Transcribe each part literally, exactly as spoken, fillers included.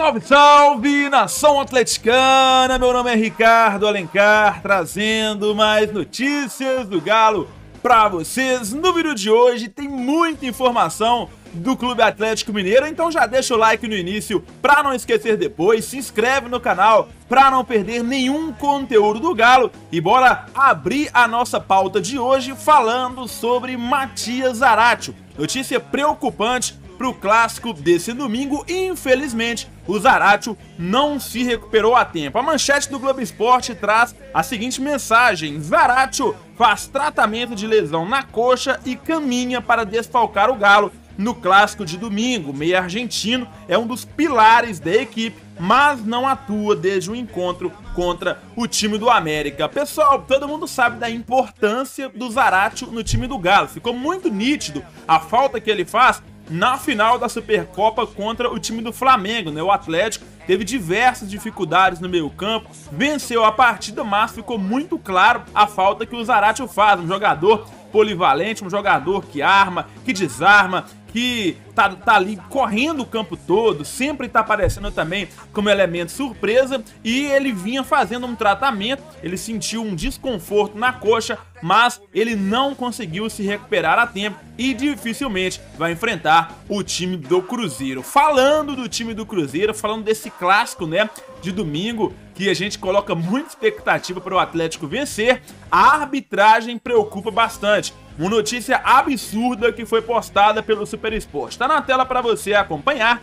Salve, salve, nação atleticana! Meu nome é Ricardo Alencar, trazendo mais notícias do Galo para vocês. No vídeo de hoje tem muita informação do Clube Atlético Mineiro, então já deixa o like no início para não esquecer depois, se inscreve no canal para não perder nenhum conteúdo do Galo e bora abrir a nossa pauta de hoje falando sobre Matias Zaracho. Notícia preocupante para o clássico desse domingo, infelizmente o Zaracho não se recuperou a tempo. A manchete do Globo Esporte traz a seguinte mensagem: Zaracho faz tratamento de lesão na coxa e caminha para desfalcar o Galo no clássico de domingo. O meio argentino é um dos pilares da equipe, mas não atua desde o encontro contra o time do América. Pessoal, todo mundo sabe da importância do Zaracho no time do Galo. Ficou muito nítido a falta que ele faz na final da Supercopa contra o time do Flamengo, né? O Atlético teve diversas dificuldades no meio-campo, venceu a partida, mas ficou muito claro a falta que o Zaracho faz. Um jogador polivalente, um jogador que arma, que desarma, que tá, tá ali correndo o campo todo, sempre tá aparecendo também como elemento surpresa, e ele vinha fazendo um tratamento. Ele sentiu um desconforto na coxa, mas ele não conseguiu se recuperar a tempo e dificilmente vai enfrentar o time do Cruzeiro. Falando do time do Cruzeiro, falando desse clássico, né, de domingo, que a gente coloca muita expectativa para o Atlético vencer, a arbitragem preocupa bastante. Uma notícia absurda que foi postada pelo Super Esporte. Tá na tela para você acompanhar.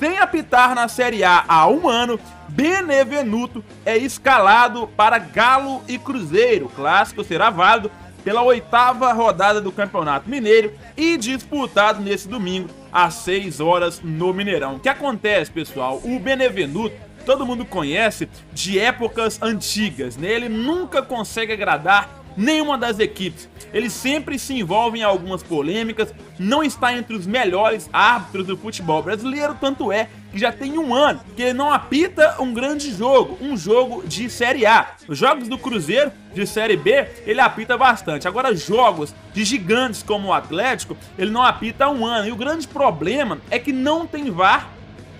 Sem apitar na Série A há um ano, Benevenuto é escalado para Galo e Cruzeiro. O clássico será válido pela oitava rodada do Campeonato Mineiro e disputado nesse domingo às seis horas no Mineirão. O que acontece, pessoal? O Benevenuto, todo mundo conhece de épocas antigas, né? Ele nunca consegue agradar nenhuma das equipes. Ele sempre se envolve em algumas polêmicas, não está entre os melhores árbitros do futebol brasileiro, tanto é que já tem um ano que ele não apita um grande jogo, um jogo de Série A. Os jogos do Cruzeiro de Série B, ele apita bastante. Agora, jogos de gigantes como o Atlético, ele não apita há um ano. E o grande problema é que não tem V A R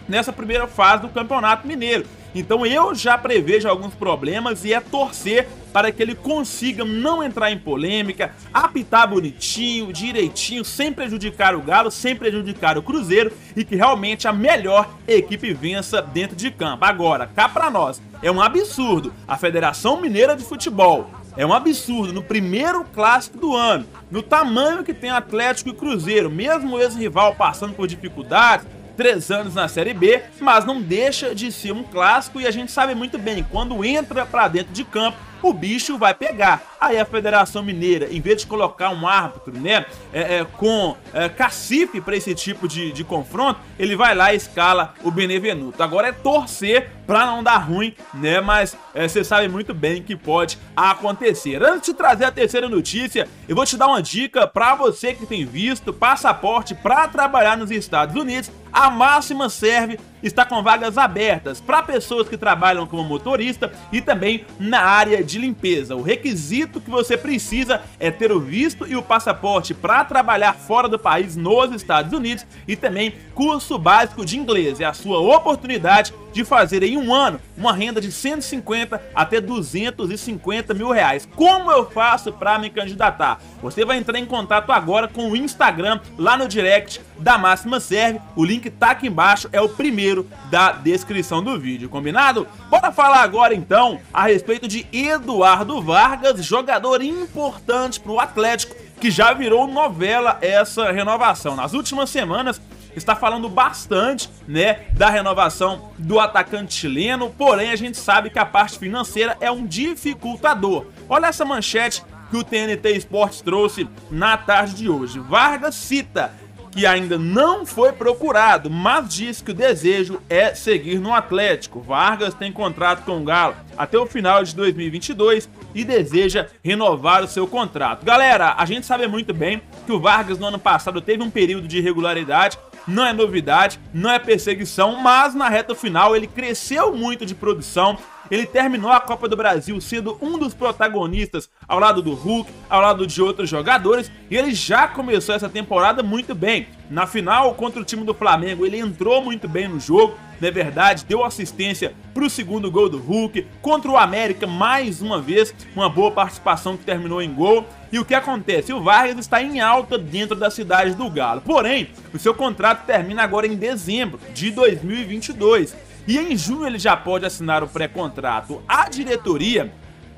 nessa primeira fase do Campeonato Mineiro. Então eu já prevejo alguns problemas e é torcer para que ele consiga não entrar em polêmica, apitar bonitinho, direitinho, sem prejudicar o Galo, sem prejudicar o Cruzeiro, e que realmente a melhor equipe vença dentro de campo. Agora, cá pra nós, é um absurdo a Federação Mineira de Futebol, é um absurdo no primeiro clássico do ano, no tamanho que tem Atlético e Cruzeiro, mesmo esse rival passando por dificuldades, três anos na Série B, mas não deixa de ser um clássico, e a gente sabe muito bem, quando entra pra dentro de campo, o bicho vai pegar. Aí a Federação Mineira, em vez de colocar um árbitro, né, é, é, com é, cacife para esse tipo de, de confronto, ele vai lá e escala o Benevenuto. Agora é torcer para não dar ruim, né, mas é, você sabe muito bem que pode acontecer. Antes de trazer a terceira notícia, eu vou te dar uma dica para você que tem visto passaporte para trabalhar nos Estados Unidos. A Máxima Serve está com vagas abertas para pessoas que trabalham como motorista e também na área de limpeza. O requisito que você precisa é ter o visto e o passaporte para trabalhar fora do país nos Estados Unidos e também curso básico de inglês. É a sua oportunidade de fazer em um ano uma renda de cento e cinquenta até duzentos e cinquenta mil reais. Como eu faço para me candidatar? Você vai entrar em contato agora com o Instagram, lá no direct da Máxima Serve. O link tá aqui embaixo, é o primeiro da descrição do vídeo, combinado? Bora falar agora então a respeito de Eduardo Vargas, jogador importante pro Atlético, que já virou novela essa renovação. Nas últimas semanas está falando bastante, né, da renovação do atacante chileno, porém a gente sabe que a parte financeira é um dificultador. Olha essa manchete que o T N T Esportos trouxe na tarde de hoje. Vargas cita que ainda não foi procurado, mas diz que o desejo é seguir no Atlético. Vargas tem contrato com o Galo até o final de dois mil e vinte e dois e deseja renovar o seu contrato. Galera, a gente sabe muito bem que o Vargas no ano passado teve um período de irregularidade. Não é novidade, não é perseguição, mas na reta final ele cresceu muito de produção. Ele terminou a Copa do Brasil sendo um dos protagonistas ao lado do Hulk, ao lado de outros jogadores, e ele já começou essa temporada muito bem. Na final contra o time do Flamengo ele entrou muito bem no jogo, na verdade, deu assistência para o segundo gol do Hulk. Contra o América, mais uma vez, uma boa participação que terminou em gol. E o que acontece? O Vargas está em alta dentro da cidade do Galo. Porém, o seu contrato termina agora em dezembro de dois mil e vinte e dois. E em junho ele já pode assinar o pré-contrato. A diretoria,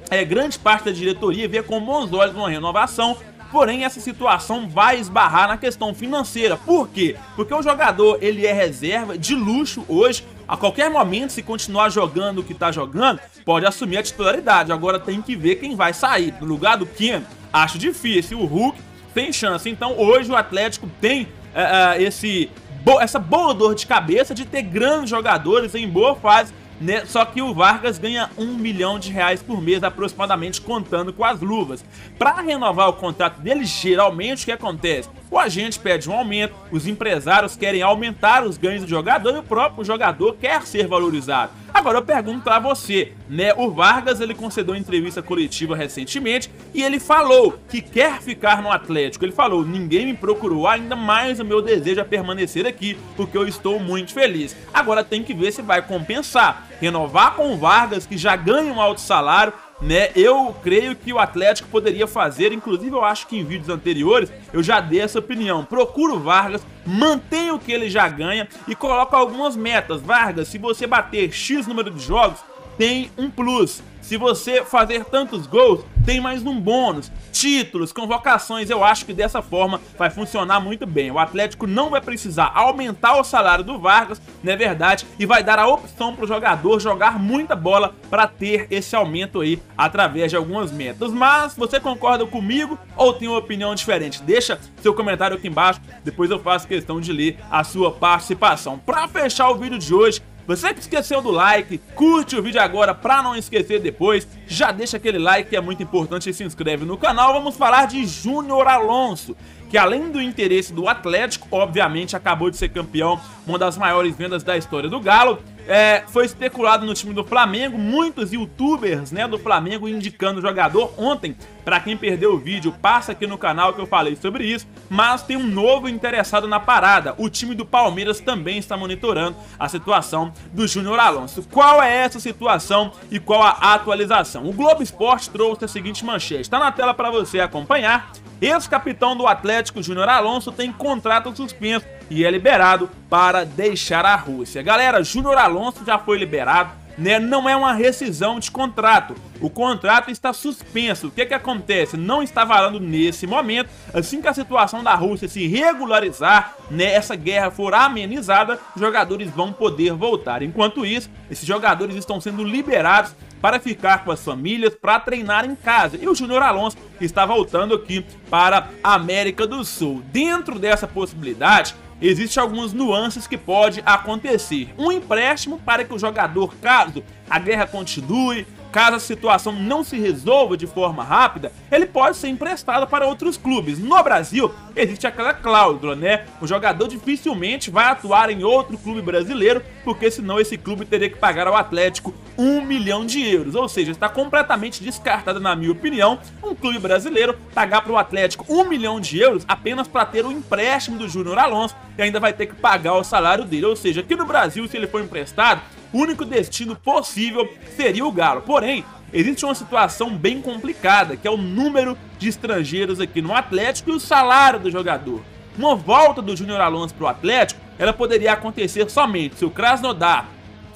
é, grande parte da diretoria, vê com bons olhos uma renovação. Porém, essa situação vai esbarrar na questão financeira. Por quê? Porque o jogador, ele é reserva de luxo hoje. A qualquer momento, se continuar jogando o que está jogando, pode assumir a titularidade. Agora tem que ver quem vai sair. No lugar do Kim, acho difícil. O Hulk tem chance. Então, hoje o Atlético tem uh, uh, esse, bo essa boa dor de cabeça de ter grandes jogadores em boa fase. Né? Só que o Vargas ganha um milhão de reais por mês, aproximadamente, contando com as luvas. Para renovar o contrato dele, geralmente o que acontece? O agente pede um aumento, os empresários querem aumentar os ganhos do jogador e o próprio jogador quer ser valorizado. Agora eu pergunto a você, né? O Vargas, ele concedeu entrevista coletiva recentemente e ele falou que quer ficar no Atlético. Ele falou: ninguém me procurou ainda, mais o meu desejo é permanecer aqui, porque eu estou muito feliz. Agora tem que ver se vai compensar. Renovar com o Vargas, que já ganha um alto salário, né? Eu creio que o Atlético poderia fazer, inclusive eu acho que em vídeos anteriores eu já dei essa opinião. Procura o Vargas, mantém o que ele já ganha e coloca algumas metas. Vargas, se você bater X número de jogos, tem um plus. Se você fazer tantos gols, tem mais um bônus. Títulos, convocações, eu acho que dessa forma vai funcionar muito bem. O Atlético não vai precisar aumentar o salário do Vargas, não é verdade? E vai dar a opção para o jogador jogar muita bola para ter esse aumento aí através de algumas metas. Mas você concorda comigo ou tem uma opinião diferente? Deixa seu comentário aqui embaixo, depois eu faço questão de ler a sua participação. Para fechar o vídeo de hoje, você que esqueceu do like, curte o vídeo agora para não esquecer depois, já deixa aquele like que é muito importante e se inscreve no canal. Vamos falar de Júnior Alonso, que além do interesse do Atlético, obviamente acabou de ser campeão, uma das maiores vendas da história do Galo. É, foi especulado no time do Flamengo, muitos youtubers, né, do Flamengo indicando o jogador. Ontem, pra quem perdeu o vídeo, passa aqui no canal que eu falei sobre isso, mas tem um novo interessado na parada. O time do Palmeiras também está monitorando a situação do Júnior Alonso. Qual é essa situação e qual a atualização? O Globo Esporte trouxe a seguinte manchete, está na tela para você acompanhar. Ex-capitão do Atlético, Júnior Alonso, tem contrato suspenso e é liberado para deixar a Rússia. Galera, Júnior Alonso já foi liberado, né? Não é uma rescisão de contrato. O contrato está suspenso. O que que acontece? Não está valendo nesse momento. Assim que a situação da Rússia se regularizar, né, essa guerra for amenizada, os jogadores vão poder voltar. Enquanto isso, esses jogadores estão sendo liberados para ficar com as famílias, para treinar em casa. E o Júnior Alonso está voltando aqui para a América do Sul. Dentro dessa possibilidade, existem algumas nuances que pode acontecer. Um empréstimo para que o jogador, caso a guerra continue, caso a situação não se resolva de forma rápida, ele pode ser emprestado para outros clubes. No Brasil, existe aquela cláusula, né? O jogador dificilmente vai atuar em outro clube brasileiro, porque senão esse clube teria que pagar ao Atlético um milhão de euros. Ou seja, está completamente descartado, na minha opinião, um clube brasileiro pagar para o Atlético um milhão de euros apenas para ter o empréstimo do Júnior Alonso e ainda vai ter que pagar o salário dele. Ou seja, aqui no Brasil, se ele for emprestado, o único destino possível seria o Galo. Porém, existe uma situação bem complicada, que é o número de estrangeiros aqui no Atlético e o salário do jogador. Uma volta do Júnior Alonso para o Atlético, ela poderia acontecer somente se o Krasnodar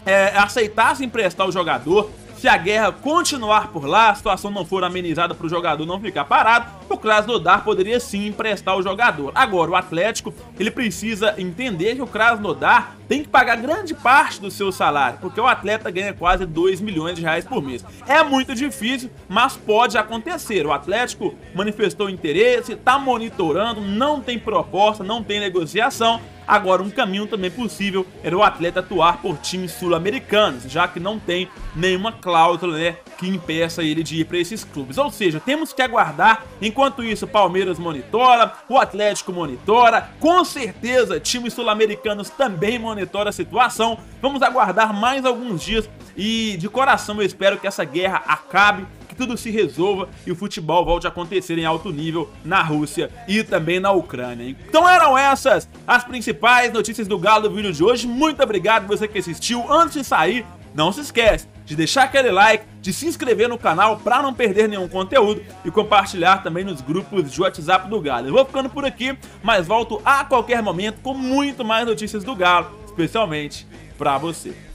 é, aceitasse emprestar o jogador, se a guerra continuar por lá, a situação não for amenizada para o jogador não ficar parado, o Krasnodar poderia sim emprestar o jogador. Agora, o Atlético, ele precisa entender que o Krasnodar tem que pagar grande parte do seu salário, porque o atleta ganha quase dois milhões de reais por mês. É muito difícil, mas pode acontecer. O Atlético manifestou interesse, está monitorando, não tem proposta, não tem negociação. Agora, um caminho também possível era o atleta atuar por times sul-americanos, já que não tem nenhuma cláusula, né, que impeça ele de ir para esses clubes. Ou seja, temos que aguardar. Enquanto isso, o Palmeiras monitora, o Atlético monitora, com certeza times sul-americanos também monitoram a situação. Vamos aguardar mais alguns dias e de coração eu espero que essa guerra acabe, tudo se resolva e o futebol volte a acontecer em alto nível na Rússia e também na Ucrânia. Então eram essas as principais notícias do Galo do vídeo de hoje. Muito obrigado você que assistiu. Antes de sair, não se esquece de deixar aquele like, de se inscrever no canal para não perder nenhum conteúdo e compartilhar também nos grupos de WhatsApp do Galo. Eu vou ficando por aqui, mas volto a qualquer momento com muito mais notícias do Galo, especialmente para você.